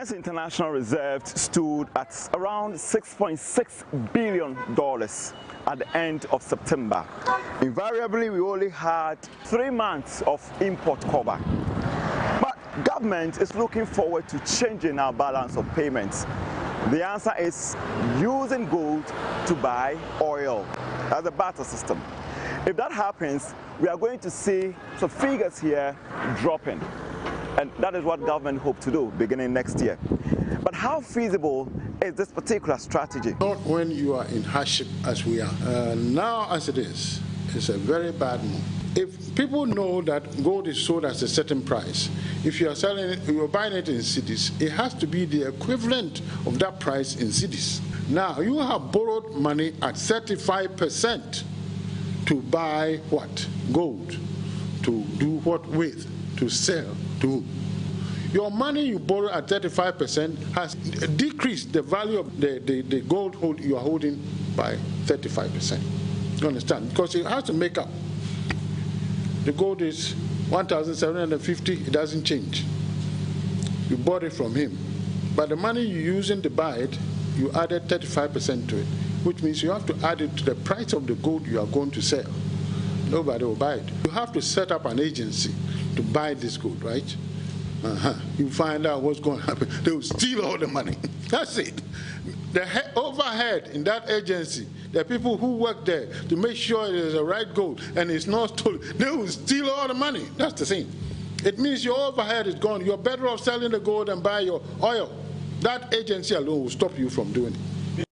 China's international reserves stood at around $6.6 billion at the end of September. Invariably, we only had 3 months of import cover. But government is looking forward to changing our balance of payments. The answer is using gold to buy oil as a barter system. If that happens, we are going to see some figures here dropping. And that is what government hope to do beginning next year. But how feasible is this particular strategy? Not when you are in hardship as we are. Now as it is, it's a very bad move. If people know that gold is sold at a certain price, if you are selling it, you are buying it in cedis, it has to be the equivalent of that price in cedis. Now, you have borrowed money at 35% to buy what? Gold. To do what with? To sell. To your money you borrow at 35% has decreased the value of the gold you are holding by 35%. You understand? Because it has to make up. The gold is 1,750, it doesn't change. You bought it from him. But the money you're using to buy it, you added 35% to it, which means you have to add it to the price of the gold you are going to sell. Nobody will buy it. You have to set up an agency to buy this gold, right? You find out what's going to happen. They will steal all the money. That's it. The overhead in that agency, the people who work there to make sure it is the right gold and it's not stolen, they will steal all the money. That's the thing. It means your overhead is gone. You're better off selling the gold and buy your oil. That agency alone will stop you from doing it.